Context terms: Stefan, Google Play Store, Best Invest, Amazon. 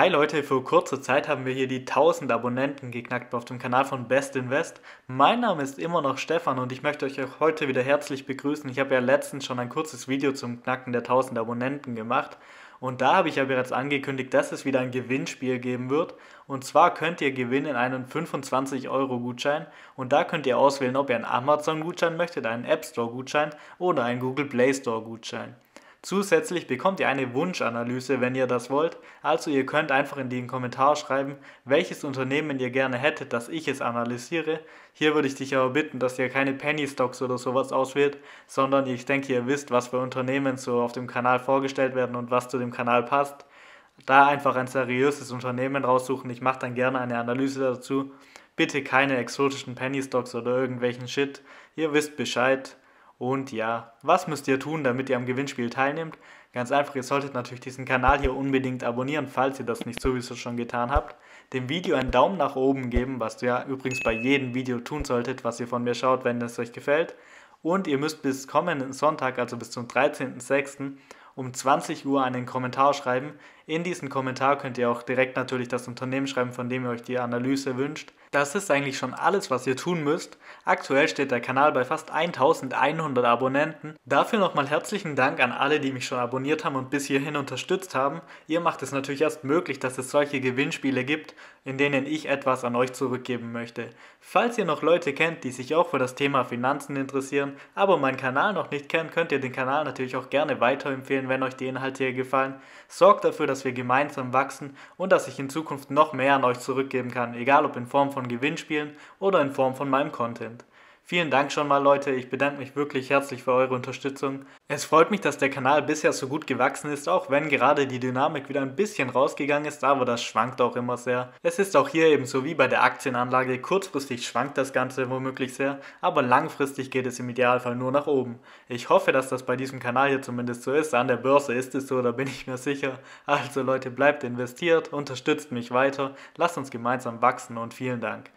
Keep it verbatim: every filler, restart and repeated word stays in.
Hi Leute, für kurze Zeit haben wir hier die tausend Abonnenten geknackt auf dem Kanal von Best Invest. Mein Name ist immer noch Stefan und ich möchte euch auch heute wieder herzlich begrüßen. Ich habe ja letztens schon ein kurzes Video zum Knacken der tausend Abonnenten gemacht und da habe ich ja bereits angekündigt, dass es wieder ein Gewinnspiel geben wird. Und zwar könnt ihr gewinnen einen fünfundzwanzig Euro Gutschein und da könnt ihr auswählen, ob ihr einen Amazon Gutschein möchtet, einen App Store Gutschein oder einen Google Play Store Gutschein. Zusätzlich bekommt ihr eine Wunschanalyse, wenn ihr das wollt, also ihr könnt einfach in den Kommentar schreiben, welches Unternehmen ihr gerne hättet, dass ich es analysiere. Hier würde ich dich aber bitten, dass ihr keine Penny Stocks oder sowas auswählt, sondern ich denke, ihr wisst, was für Unternehmen so auf dem Kanal vorgestellt werden und was zu dem Kanal passt. Da einfach ein seriöses Unternehmen raussuchen, ich mache dann gerne eine Analyse dazu. Bitte keine exotischen Penny Stocks oder irgendwelchen Shit, ihr wisst Bescheid. Und ja, was müsst ihr tun, damit ihr am Gewinnspiel teilnehmt? Ganz einfach, ihr solltet natürlich diesen Kanal hier unbedingt abonnieren, falls ihr das nicht sowieso schon getan habt. Dem Video einen Daumen nach oben geben, was ihr ja übrigens bei jedem Video tun solltet, was ihr von mir schaut, wenn es euch gefällt. Und ihr müsst bis kommenden Sonntag, also bis zum dreizehnten sechsten um zwanzig Uhr einen Kommentar schreiben. In diesen Kommentar könnt ihr auch direkt natürlich das Unternehmen schreiben, von dem ihr euch die Analyse wünscht. Das ist eigentlich schon alles, was ihr tun müsst. Aktuell steht der Kanal bei fast eintausendeinhundert Abonnenten. Dafür nochmal herzlichen Dank an alle, die mich schon abonniert haben und bis hierhin unterstützt haben. Ihr macht es natürlich erst möglich, dass es solche Gewinnspiele gibt, in denen ich etwas an euch zurückgeben möchte. Falls ihr noch Leute kennt, die sich auch für das Thema Finanzen interessieren, aber meinen Kanal noch nicht kennen, könnt ihr den Kanal natürlich auch gerne weiterempfehlen, wenn euch die Inhalte hier gefallen. Sorgt dafür, dass wir gemeinsam wachsen und dass ich in Zukunft noch mehr an euch zurückgeben kann, egal ob in Form von Gewinnspielen oder in Form von meinem Content. Vielen Dank schon mal, Leute. Ich bedanke mich wirklich herzlich für eure Unterstützung. Es freut mich, dass der Kanal bisher so gut gewachsen ist, auch wenn gerade die Dynamik wieder ein bisschen rausgegangen ist, aber das schwankt auch immer sehr. Es ist auch hier eben so wie bei der Aktienanlage, kurzfristig schwankt das Ganze womöglich sehr, aber langfristig geht es im Idealfall nur nach oben. Ich hoffe, dass das bei diesem Kanal hier zumindest so ist, an der Börse ist es so, da bin ich mir sicher. Also Leute, bleibt investiert, unterstützt mich weiter, lasst uns gemeinsam wachsen und vielen Dank.